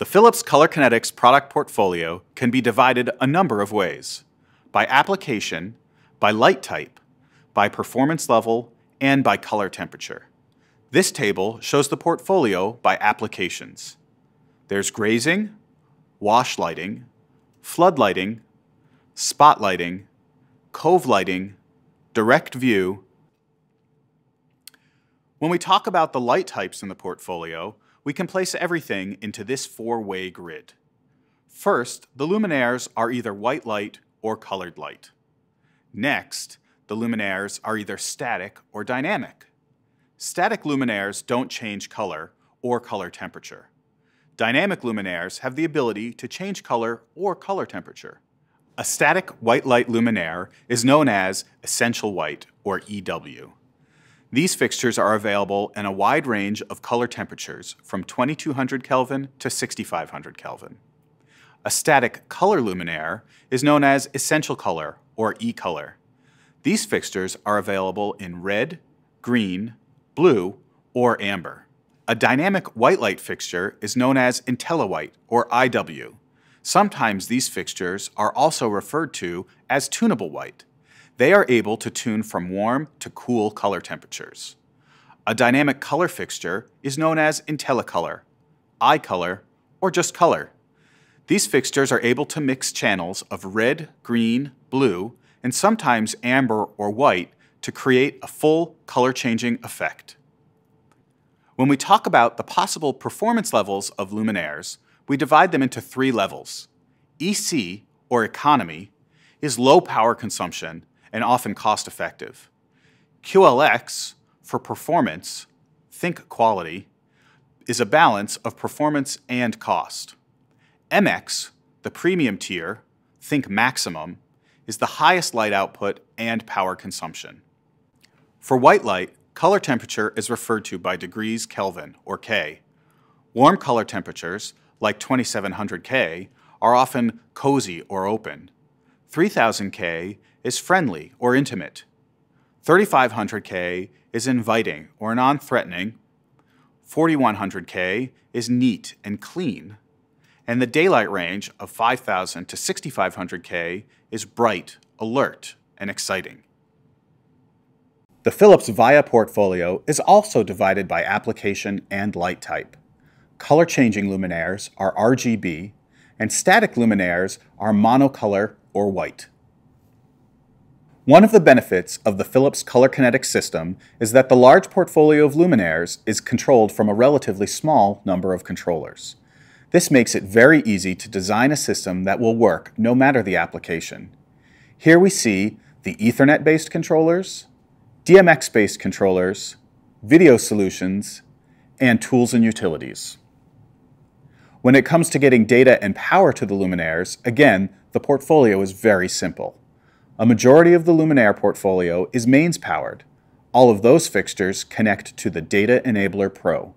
The Philips Color Kinetics product portfolio can be divided a number of ways: by application, by light type, by performance level, and by color temperature. This table shows the portfolio by applications. There's grazing, wash lighting, flood lighting, spot lighting, cove lighting, direct view. When we talk about the light types in the portfolio, we can place everything into this four-way grid. First, the luminaires are either white light or colored light. Next, the luminaires are either static or dynamic. Static luminaires don't change color or color temperature. Dynamic luminaires have the ability to change color or color temperature. A static white light luminaire is known as essential white, or EW. These fixtures are available in a wide range of color temperatures from 2200 Kelvin to 6500 Kelvin. A static color luminaire is known as essential color, or e-color. These fixtures are available in red, green, blue, or amber. A dynamic white light fixture is known as Intelli-White, or IW. Sometimes these fixtures are also referred to as tunable white. They are able to tune from warm to cool color temperatures. A dynamic color fixture is known as IntelliColor, EyeColor, or just color. These fixtures are able to mix channels of red, green, blue, and sometimes amber or white to create a full color-changing effect. When we talk about the possible performance levels of luminaires, we divide them into three levels. EC, or economy, is low power consumption and often cost-effective. QLX, for performance, think quality, is a balance of performance and cost. MX, the premium tier, think maximum, is the highest light output and power consumption. For white light, color temperature is referred to by degrees Kelvin, or K. Warm color temperatures, like 2700 K, are often cozy or open. 3000 K is friendly or intimate. 3500 K is inviting or non-threatening. 4100 K is neat and clean. And the daylight range of 5000 to 6500 K is bright, alert, and exciting. The Philips VIA portfolio is also divided by application and light type. Color-changing luminaires are RGB, and static luminaires are monocolor or white. One of the benefits of the Philips Color Kinetics system is that the large portfolio of luminaires is controlled from a relatively small number of controllers. This makes it very easy to design a system that will work no matter the application. Here we see the Ethernet-based controllers, DMX-based controllers, video solutions, and tools and utilities. When it comes to getting data and power to the luminaires, again, the portfolio is very simple. A majority of the luminaire portfolio is mains-powered. All of those fixtures connect to the Data Enabler Pro.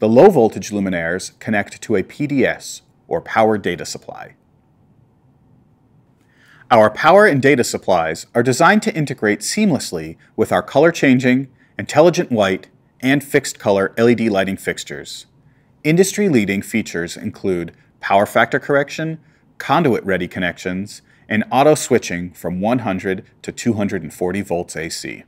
The low-voltage luminaires connect to a PDS, or power data supply. Our power and data supplies are designed to integrate seamlessly with our color-changing, intelligent white, and fixed-color LED lighting fixtures. Industry-leading features include power factor correction, conduit-ready connections, and auto-switching from 100 to 240 volts AC.